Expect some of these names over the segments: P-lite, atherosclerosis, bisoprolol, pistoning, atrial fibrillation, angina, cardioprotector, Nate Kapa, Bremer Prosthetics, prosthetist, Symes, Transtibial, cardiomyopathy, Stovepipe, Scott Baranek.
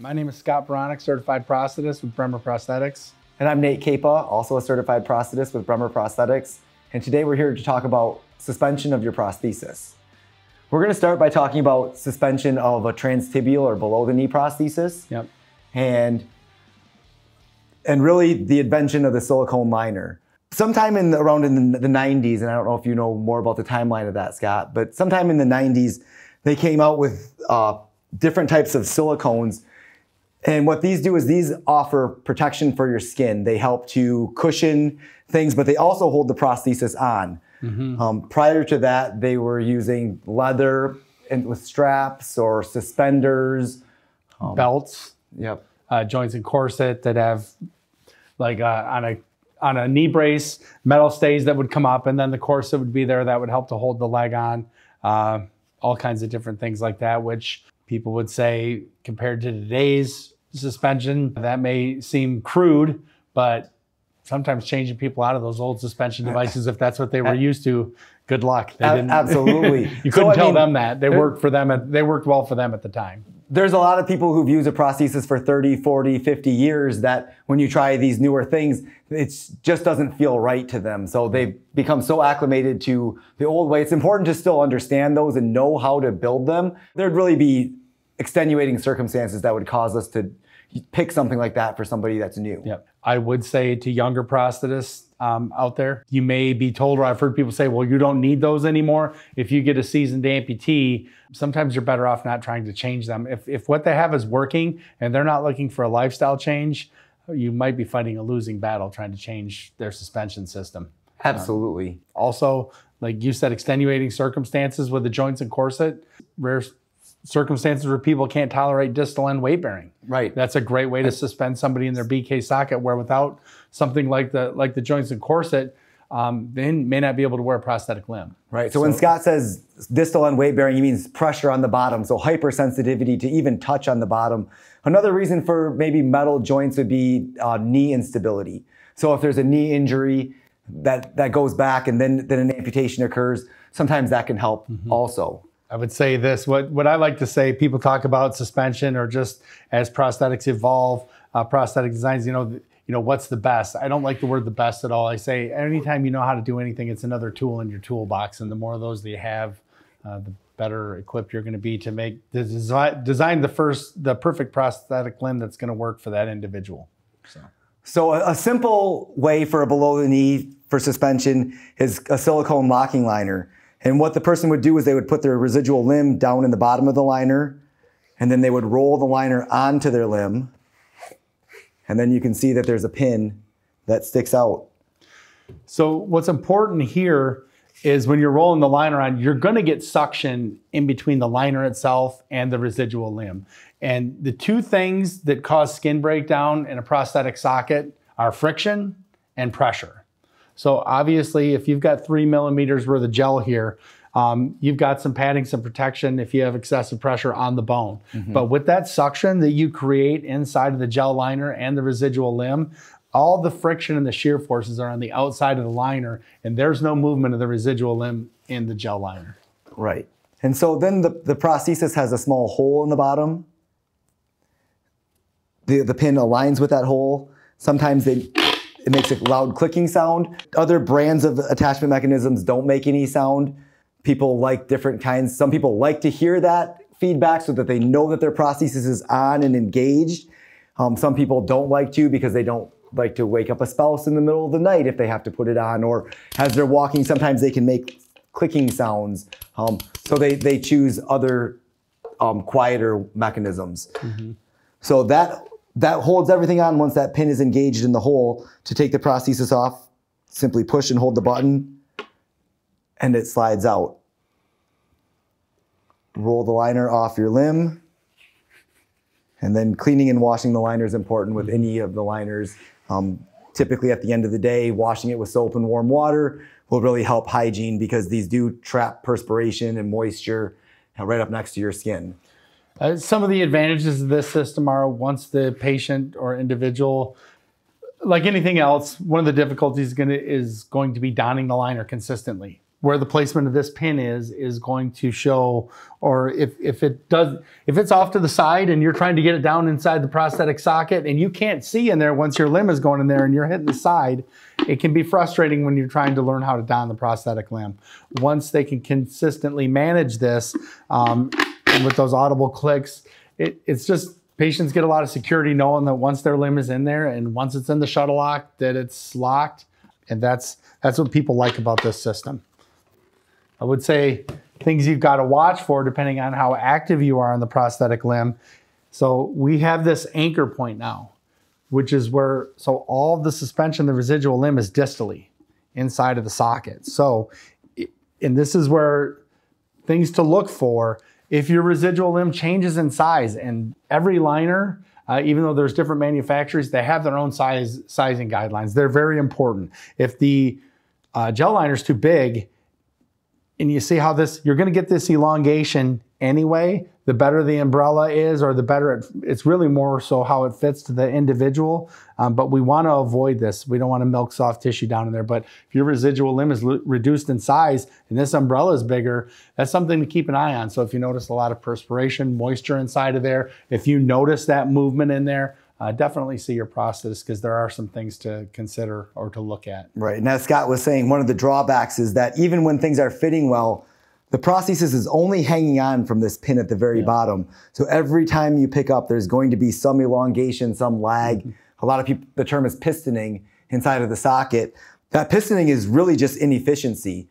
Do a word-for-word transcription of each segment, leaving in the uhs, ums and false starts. My name is Scott Baranek, certified prosthetist with Bremer Prosthetics. And I'm Nate Kapa, also a certified prosthetist with Bremer Prosthetics. And today we're here to talk about suspension of your prosthesis. We're gonna start by talking about suspension of a transtibial or below the knee prosthesis. Yep. And, and really the invention of the silicone liner. Sometime in the, around in the, the nineties, and I don't know if you know more about the timeline of that, Scott, but sometime in the nineties, they came out with uh, different types of silicones. And what these do is these offer protection for your skin. They help to cushion things, but they also hold the prosthesis on. Mm-hmm. um, prior to that, they were using leather and with straps or suspenders. Um, Belts. Yep. Uh, joints and corset that have like uh, on, a, on a knee brace, metal stays that would come up, and then the corset would be there that would help to hold the leg on. Uh, all kinds of different things like that, which people would say, compared to today's suspension, that may seem crude, but sometimes changing people out of those old suspension devices, if that's what they were used to, good luck. They didn't, absolutely. You couldn't so, tell mean, them that. They worked for them. At, they worked well for them at the time. There's a lot of people who've used a prosthesis for thirty, forty, fifty years that when you try these newer things, it just doesn't feel right to them. So they've become so acclimated to the old way. It's important to still understand those and know how to build them. There'd really be extenuating circumstances that would cause us to pick something like that for somebody that's new. Yep. I would say to younger prosthetists um, out there, you may be told, or I've heard people say, well, you don't need those anymore. If you get a seasoned amputee, sometimes you're better off not trying to change them. If, if what they have is working and they're not looking for a lifestyle change, you might be fighting a losing battle trying to change their suspension system. Absolutely. Um, also, like you said, extenuating circumstances with the joints and corset, rare circumstances where people can't tolerate distal end weight bearing. Right. That's a great way to suspend somebody in their B K socket, where without something like the like the joints and corset, um, they may not be able to wear a prosthetic limb. Right. So, so when Scott says distal end weight bearing, he means pressure on the bottom. So hypersensitivity to even touch on the bottom. Another reason for maybe metal joints would be uh, knee instability. So if there's a knee injury that that goes back and then then an amputation occurs, sometimes that can help mm-hmm. also. I would say this, what, what I like to say, people talk about suspension or just as prosthetics evolve, uh, prosthetic designs, you know, th you know, what's the best? I don't like the word the best at all. I say, anytime you know how to do anything, it's another tool in your toolbox. And the more of those that you have, uh, the better equipped you're going to be to make, the desi design the first, the perfect prosthetic limb that's going to work for that individual. So, so a, a simple way for a below the knee for suspension is a silicone locking liner. And what the person would do is they would put their residual limb down in the bottom of the liner, and then they would roll the liner onto their limb. And then you can see that there's a pin that sticks out. So what's important here is when you're rolling the liner on, you're going to get suction in between the liner itself and the residual limb. And the two things that cause skin breakdown in a prosthetic socket are friction and pressure. So obviously, if you've got three millimeters worth of gel here, um, you've got some padding, some protection if you have excessive pressure on the bone. Mm-hmm. But with that suction that you create inside of the gel liner and the residual limb, all the friction and the shear forces are on the outside of the liner, and there's no movement of the residual limb in the gel liner. Right. And so then the, the prosthesis has a small hole in the bottom. The, the pin aligns with that hole. Sometimes they... It makes a loud clicking sound. Other brands of attachment mechanisms don't make any sound. People like different kinds. Some people like to hear that feedback so that they know that their prosthesis is on and engaged. Um, some people don't like to because they don't like to wake up a spouse in the middle of the night if they have to put it on, or as they're walking, sometimes they can make clicking sounds. Um, so they, they choose other um, quieter mechanisms. Mm-hmm. So that That holds everything on once that pin is engaged in the hole. To take the prosthesis off, simply push and hold the button, and it slides out. Roll the liner off your limb, and then cleaning and washing the liner is important with any of the liners. Um, typically at the end of the day, washing it with soap and warm water will really help hygiene, because these do trap perspiration and moisture right up next to your skin. Uh, some of the advantages of this system are, once the patient or individual, like anything else, one of the difficulties gonna, is going to be donning the liner consistently. where the placement of this pin is, is going to show, or if, if it does, if it's off to the side and you're trying to get it down inside the prosthetic socket and you can't see in there once your limb is going in there and you're hitting the side, it can be frustrating when you're trying to learn how to don the prosthetic limb. Once they can consistently manage this, um, and with those audible clicks, it, it's just, patients get a lot of security knowing that once their limb is in there and once it's in the shuttle lock, that it's locked. And that's, that's what people like about this system. I would say things you've got to watch for depending on how active you are on the prosthetic limb. So we have this anchor point now, which is where, so all of the suspension, the residual limb is distally inside of the socket. So, and this is where things to look for. If your residual limb changes in size, and every liner, uh, even though there's different manufacturers, they have their own size sizing guidelines. They're very important. If the uh, gel liner is too big, and you see how this, you're gonna get this elongation anyway, the better the umbrella is, or the better, it, it's really more so how it fits to the individual, um, but we wanna avoid this. We don't wanna milk soft tissue down in there, but if your residual limb is reduced in size and this umbrella is bigger, that's something to keep an eye on. So if you notice a lot of perspiration, moisture inside of there, if you notice that movement in there, Uh, definitely see your prosthetist, because there are some things to consider or to look at. Right, and as Scott was saying, one of the drawbacks is that even when things are fitting well, the prosthesis is only hanging on from this pin at the very yeah. bottom. So every time you pick up, there's going to be some elongation, some lag. Mm-hmm. A lot of people, the term is pistoning inside of the socket. That pistoning is really just inefficiency.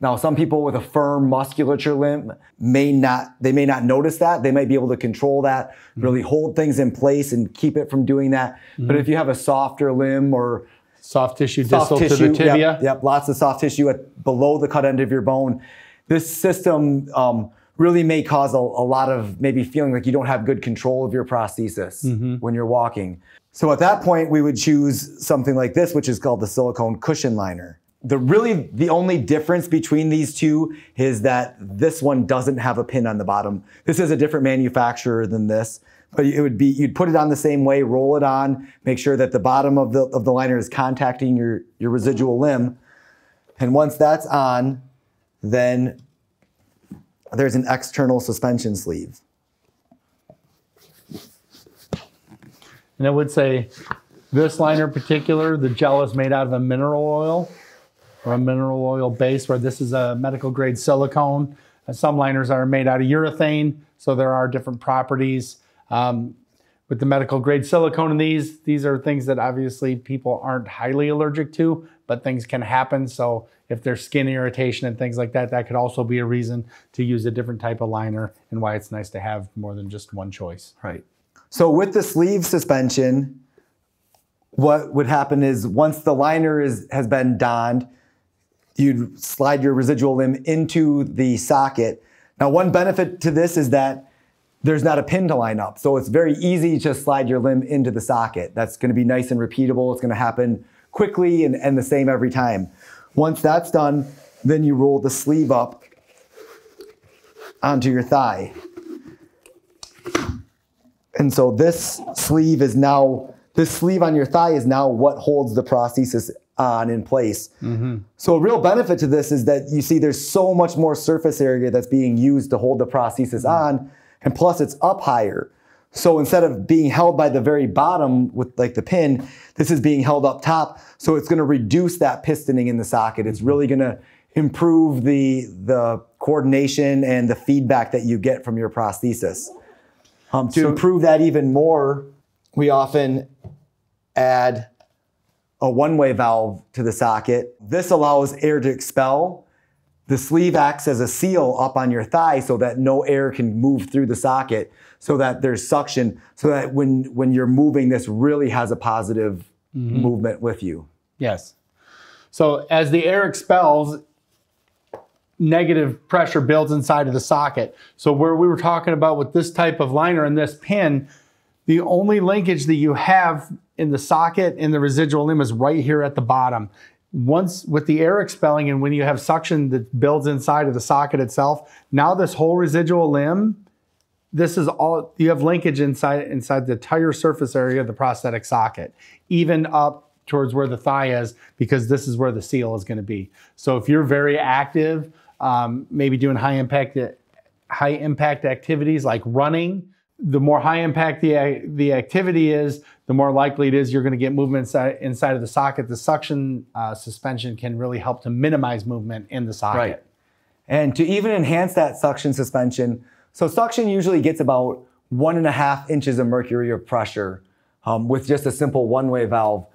Now, some people with a firm musculature limb may not, they may not notice that. They might be able to control that, mm-hmm. really hold things in place and keep it from doing that. Mm-hmm. But if you have a softer limb or soft tissue soft distal tissue, to the tibia. Yep, yep, lots of soft tissue at, below the cut end of your bone. This system um, really may cause a, a lot of maybe feeling like you don't have good control of your prosthesis mm-hmm. when you're walking. So at that point, we would choose something like this, which is called the silicone cushion liner. The really, the only difference between these two is that this one doesn't have a pin on the bottom. This is a different manufacturer than this, but it would be, you'd put it on the same way, roll it on, make sure that the bottom of the, of the liner is contacting your, your residual limb. And once that's on, then there's an external suspension sleeve. And I would say this liner in particular, the gel is made out of a mineral oil. Or a mineral oil base, where this is a medical grade silicone. Uh, some liners are made out of urethane, so there are different properties. Um, with the medical grade silicone in these, these are things that obviously people aren't highly allergic to, but things can happen. So if there's skin irritation and things like that, that could also be a reason to use a different type of liner, and why it's nice to have more than just one choice. Right. So with the sleeve suspension, what would happen is once the liner is, has been donned, you'd slide your residual limb into the socket. Now, one benefit to this is that there's not a pin to line up. So it's very easy to slide your limb into the socket. That's gonna be nice and repeatable. It's gonna happen quickly and, and the same every time. Once that's done, then you roll the sleeve up onto your thigh. And so this sleeve is now, this sleeve on your thigh is now what holds the prosthesis on in place. Mm-hmm. So a real benefit to this is that you see there's so much more surface area that's being used to hold the prosthesis mm-hmm. on, and plus it's up higher. So instead of being held by the very bottom with like the pin, this is being held up top. So it's gonna reduce that pistoning in the socket. It's really gonna improve the, the coordination and the feedback that you get from your prosthesis. Um, to so, improve that even more, we often add a one-way valve to the socket. This allows air to expel. The sleeve acts as a seal up on your thigh so that no air can move through the socket, so that there's suction, so that when, when you're moving, this really has a positive mm-hmm. movement with you. Yes. So as the air expels, negative pressure builds inside of the socket. So where we were talking about with this type of liner and this pin, the only linkage that you have in the socket and the residual limb is right here at the bottom. Once with the air expelling and when you have suction that builds inside of the socket itself, now this whole residual limb, this is all, you have linkage inside, inside the entire surface area of the prosthetic socket, even up towards where the thigh is, because this is where the seal is going to be. So if you're very active, um, maybe doing high impact, high impact activities like running, the more high impact the, the activity is, the more likely it is you're going to get movement inside, inside of the socket. The suction uh, suspension can really help to minimize movement in the socket. Right. And to even enhance that suction suspension, so suction usually gets about one and a half inches of mercury of pressure um, with just a simple one-way valve.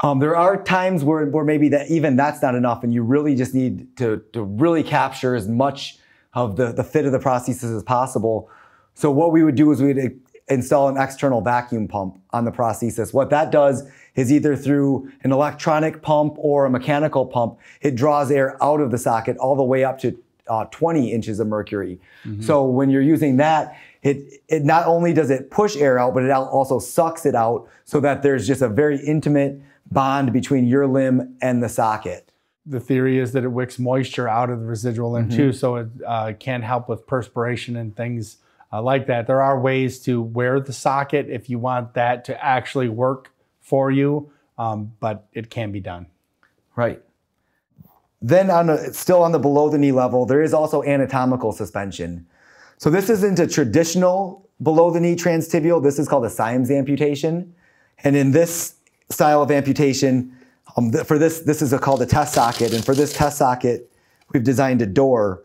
Um, there are times where, where maybe that even that's not enough, and you really just need to, to really capture as much of the, the fit of the prosthesis as possible. So what we would do is we'd install an external vacuum pump on the prosthesis. What that does is either through an electronic pump or a mechanical pump, it draws air out of the socket all the way up to uh, twenty inches of mercury. Mm-hmm. So when you're using that, it, it not only does it push air out, but it also sucks it out so that there's just a very intimate bond between your limb and the socket. The theory is that it wicks moisture out of the residual limb mm-hmm. too, so it uh, can help with perspiration and things I like that. There are ways to wear the socket if you want that to actually work for you, um, but it can be done. Right. Then on the, still on the below the knee level, there is also anatomical suspension. So this isn't a traditional below the knee transtibial. This is called a Symes amputation. And in this style of amputation, um, for this, this is a, called a test socket. And for this test socket, we've designed a door.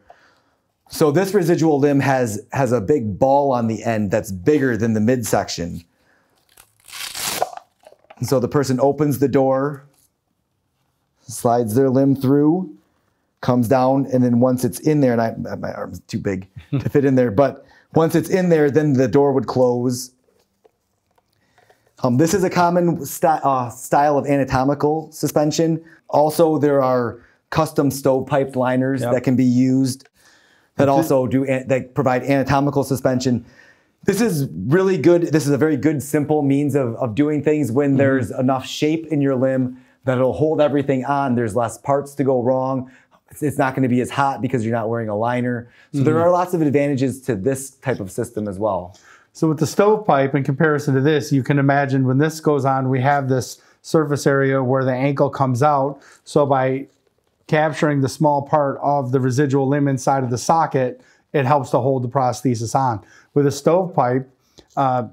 So this residual limb has, has a big ball on the end that's bigger than the midsection. And so the person opens the door, slides their limb through, comes down, and then once it's in there, and I, my arm's too big to fit in there, but once it's in there, then the door would close. Um, this is a common st- uh, style of anatomical suspension. Also, there are custom stovepipe liners yep. that can be used that also do, that provide anatomical suspension. This is really good, this is a very good simple means of, of doing things when mm-hmm. there's enough shape in your limb that it'll hold everything on, there's less parts to go wrong, it's, it's not gonna be as hot because you're not wearing a liner. So mm-hmm. there are lots of advantages to this type of system as well. So with the stovepipe, in comparison to this, you can imagine when this goes on, we have this surface area where the ankle comes out, so by capturing the small part of the residual limb inside of the socket, it helps to hold the prosthesis on. With a stovepipe, uh,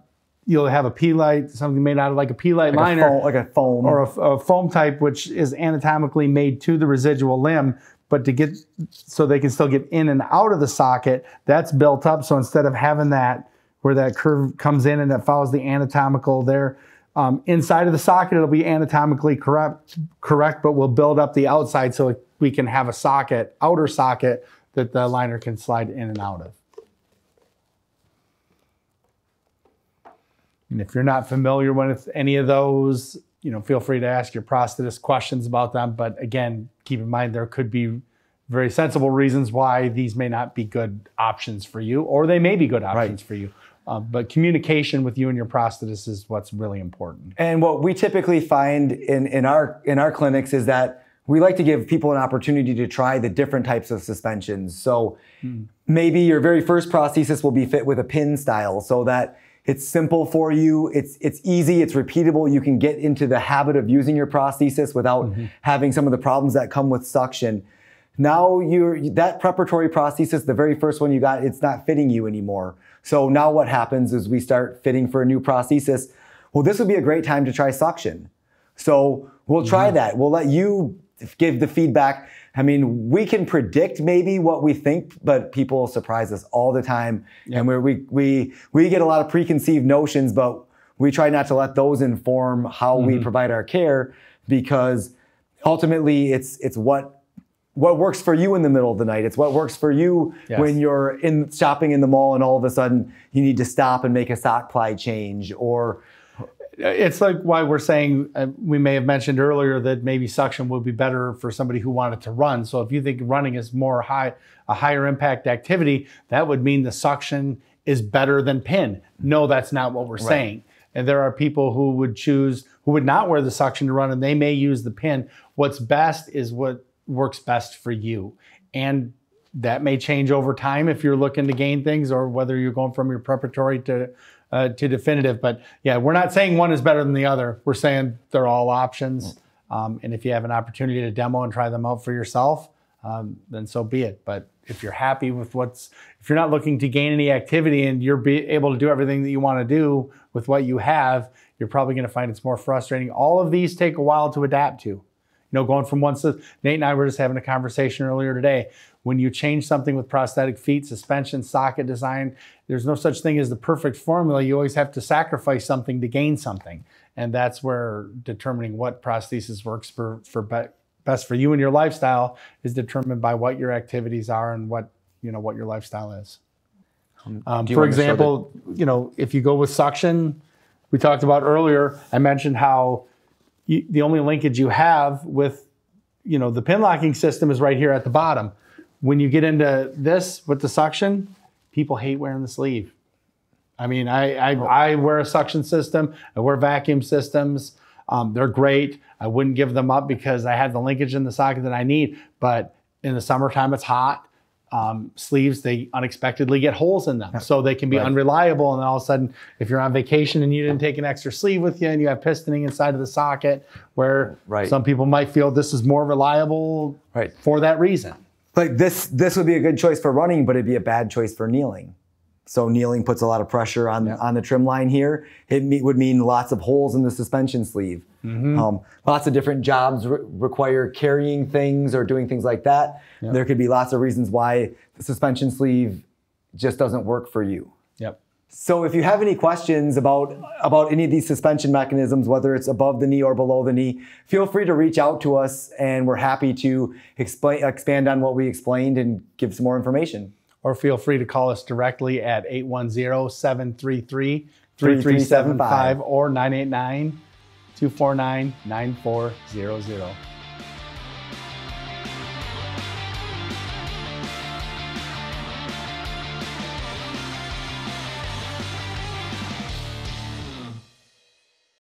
you'll have a P-lite, something made out of like a P-lite like liner. A foam, like a foam. Or a, a foam type, which is anatomically made to the residual limb, but to get, so they can still get in and out of the socket, that's built up. So instead of having that, where that curve comes in and that follows the anatomical there, Um, inside of the socket, it'll be anatomically correct, correct, but we'll build up the outside so we can have a socket, outer socket, that the liner can slide in and out of. And if you're not familiar with any of those, you know, feel free to ask your prosthetist questions about them. But again, keep in mind there could be very sensible reasons why these may not be good options for you, or they may be good options right. for you. Uh, but communication with you and your prosthetist is what's really important. And what we typically find in, in, our, in our clinics is that we like to give people an opportunity to try the different types of suspensions. So mm. maybe your very first prosthesis will be fit with a pin style so that it's simple for you, it's, it's easy, it's repeatable. You can get into the habit of using your prosthesis without mm-hmm. having some of the problems that come with suction. Now you're, that preparatory prosthesis, the very first one you got, it's not fitting you anymore. So now what happens is we start fitting for a new prosthesis. Well, this would be a great time to try suction. So we'll try mm-hmm. that. We'll let you give the feedback. I mean, we can predict maybe what we think, but people surprise us all the time. Yeah. And we're, we, we, we get a lot of preconceived notions, but we try not to let those inform how mm-hmm. we provide our care, because ultimately it's, it's what What works for you in the middle of the night. It's what works for you yes. when you're in shopping in the mall and all of a sudden you need to stop and make a sock ply change. Or it's like why we're saying, uh, we may have mentioned earlier that maybe suction would be better for somebody who wanted to run. So if you think running is more high, a higher impact activity, that would mean the suction is better than pin. No, that's not what we're right. saying. And there are people who would choose, who would not wear the suction to run, and they may use the pin. What's best is what works best for you. And that may change over time if you're looking to gain things, or whether you're going from your preparatory to uh, too definitive. But yeah, we're not saying one is better than the other. We're saying they're all options. Um, and if you have an opportunity to demo and try them out for yourself, um, then so be it. But if you're happy with what's, if you're not looking to gain any activity and you're be able to do everything that you want to do with what you have, you're probably going to find it's more frustrating. All of these take a while to adapt to. You know, going from one to, Nate and I were just having a conversation earlier today. When you change something with prosthetic feet, suspension, socket design, there's no such thing as the perfect formula. You always have to sacrifice something to gain something. And that's where determining what prosthesis works for, for be best for you and your lifestyle is determined by what your activities are and what, you know, what your lifestyle is. Um, for example, you know, if you go with suction, we talked about earlier, I mentioned how you, the only linkage you have with, you know, the pin locking system is right here at the bottom. When you get into this with the suction, people hate wearing the sleeve. I mean, I, I, I wear a suction system. I wear vacuum systems. Um, they're great. I wouldn't give them up because I had the linkage in the socket that I need. But in the summertime, it's hot. Um, sleeves, they unexpectedly get holes in them. So they can be right. unreliable. And then all of a sudden, if you're on vacation and you didn't take an extra sleeve with you and you have pistoning inside of the socket, where right. some people might feel this is more reliable right. for that reason. Like this, this would be a good choice for running, but it'd be a bad choice for kneeling. So kneeling puts a lot of pressure on, yeah. on the trim line here. It me, would mean lots of holes in the suspension sleeve. Mm-hmm. um, lots of different jobs re require carrying things or doing things like that. Yep. There could be lots of reasons why the suspension sleeve just doesn't work for you. Yep. So if you have any questions about, about any of these suspension mechanisms, whether it's above the knee or below the knee, feel free to reach out to us and we're happy to explain, expand on what we explained and give some more information. Or feel free to call us directly at eight one zero, seven three three, three three seven five or nine eight nine, two four nine, nine four zero zero.